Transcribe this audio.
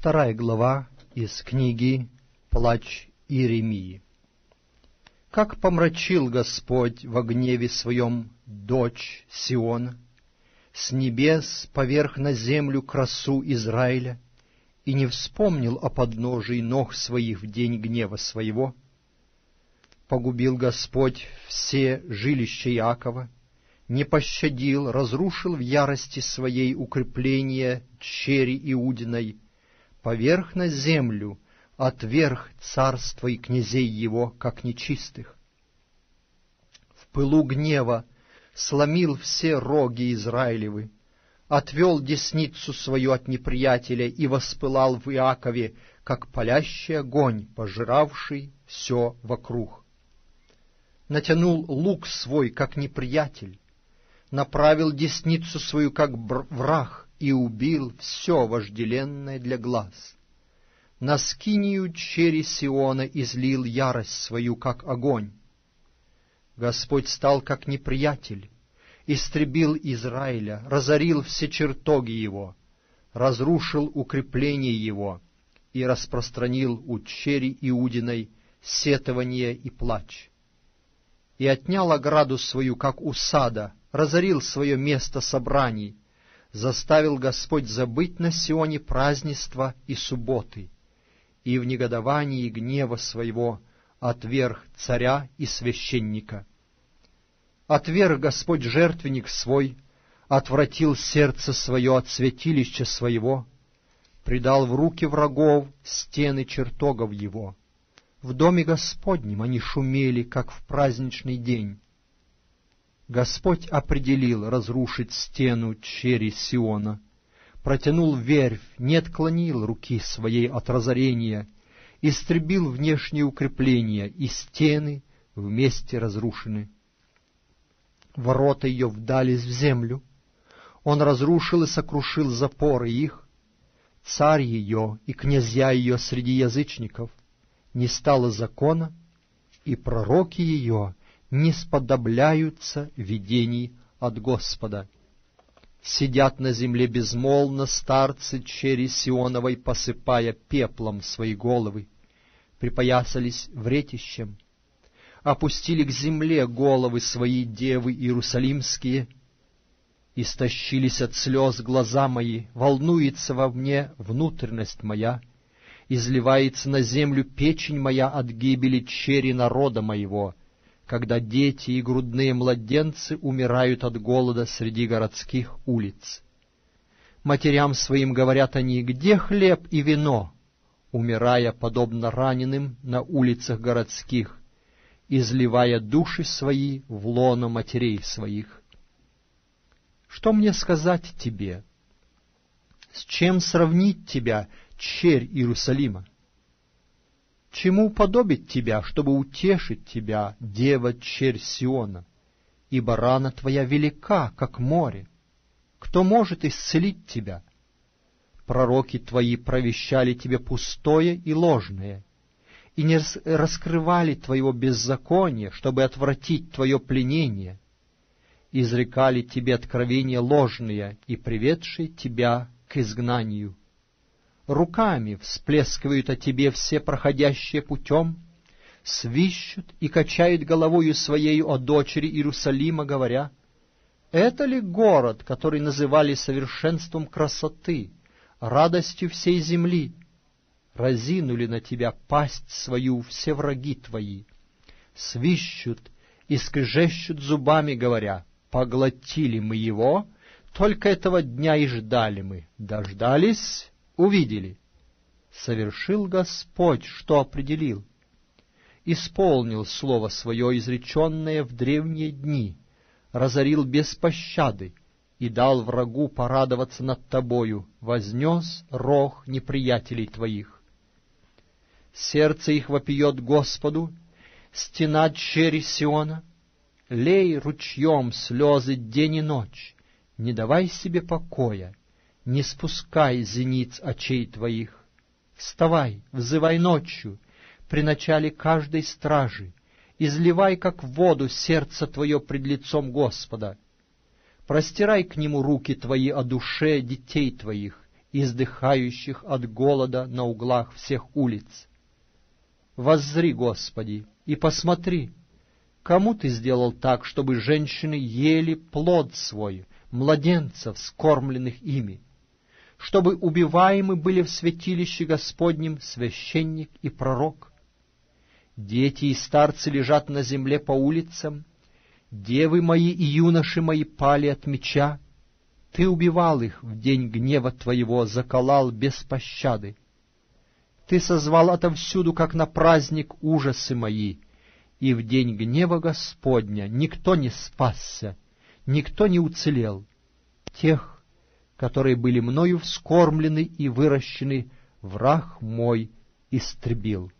2 глава из книги «Плач Иеремии». «Как помрачил Господь во гневе Своем дочь Сион, с небес поверх на землю красу Израиля, и не вспомнил о подножии ног своих в день гнева своего, погубил Господь все жилища Иакова, не пощадил, разрушил в ярости своей укрепление чери Иудиной, поверх на землю отверг царство и князей его, как нечистых. В пылу гнева сломил все роги Израилевы, отвел десницу свою от неприятеля и воспылал в Иакове, как палящий огонь, пожиравший все вокруг. Натянул лук свой, как неприятель, направил десницу свою, как враг, и убил все вожделенное для глаз. На скинию чери Сиона излил ярость свою, как огонь. Господь стал, как неприятель, истребил Израиля, разорил все чертоги его, разрушил укрепление его и распространил у чери Иудиной сетование и плач. И отнял ограду свою, как у сада, разорил свое место собраний, заставил Господь забыть на Сионе празднества и субботы, и в негодовании гнева своего отверг царя и священника. Отверг Господь жертвенник свой, отвратил сердце свое от святилища своего, предал в руки врагов стены чертогов его. В доме Господнем они шумели, как в праздничный день. Господь определил разрушить стену чери Сиона, протянул верфь, не отклонил руки своей от разорения, истребил внешние укрепления, и стены вместе разрушены. Ворота ее вдались в землю, он разрушил и сокрушил запоры их, царь ее и князья ее среди язычников, не стало закона, и пророки ее не сподобляются видений от Господа. Сидят на земле безмолвно старцы чери Сионовой, посыпая пеплом свои головы, припоясались вретищем, опустили к земле головы свои девы иерусалимские, истощились от слез глаза мои, волнуется во мне внутренность моя, изливается на землю печень моя от гибели чери народа моего, когда дети и грудные младенцы умирают от голода среди городских улиц. Матерям своим говорят они: где хлеб и вино, умирая, подобно раненым, на улицах городских, изливая души свои в лоно матерей своих. Что мне сказать тебе? С чем сравнить тебя, черь Иерусалима? Чему подобить тебя, чтобы утешить тебя, дева черь Сиона? Ибо рана твоя велика, как море. Кто может исцелить тебя? Пророки твои провещали тебе пустое и ложное, и не раскрывали твоего беззакония, чтобы отвратить твое пленение. Изрекали тебе откровения ложные и приведшие тебя к изгнанию. Руками всплескивают о тебе все проходящие путем, свищут и качают головою своею о дочери Иерусалима, говоря: «Это ли город, который называли совершенством красоты, радостью всей земли? Разинули на тебя пасть свою все враги твои». Свищут и скрежещут зубами, говоря: «Поглотили мы его, только этого дня и ждали мы, дождались». Увидели, совершил Господь, что определил, исполнил слово свое, изреченное в древние дни, разорил без пощады и дал врагу порадоваться над тобою, вознес рог неприятелей твоих. Сердце их вопиет Господу, стена чери Сиона, лей ручьем слезы день и ночь, не давай себе покоя, не спускай зениц очей твоих. Вставай, взывай ночью, при начале каждой стражи, изливай, как воду, сердце твое пред лицом Господа. Простирай к нему руки твои о душе детей твоих, издыхающих от голода на углах всех улиц. Воззри, Господи, и посмотри, кому Ты сделал так, чтобы женщины ели плод свой, младенцев, скормленных ими, чтобы убиваемы были в святилище Господнем священник и пророк. Дети и старцы лежат на земле по улицам, девы мои и юноши мои пали от меча. Ты убивал их в день гнева Твоего, заколал без пощады. Ты созвал отовсюду, как на праздник, ужасы мои, и в день гнева Господня никто не спасся, никто не уцелел. Тех, которые были мною вскормлены и выращены, враг мой истребил».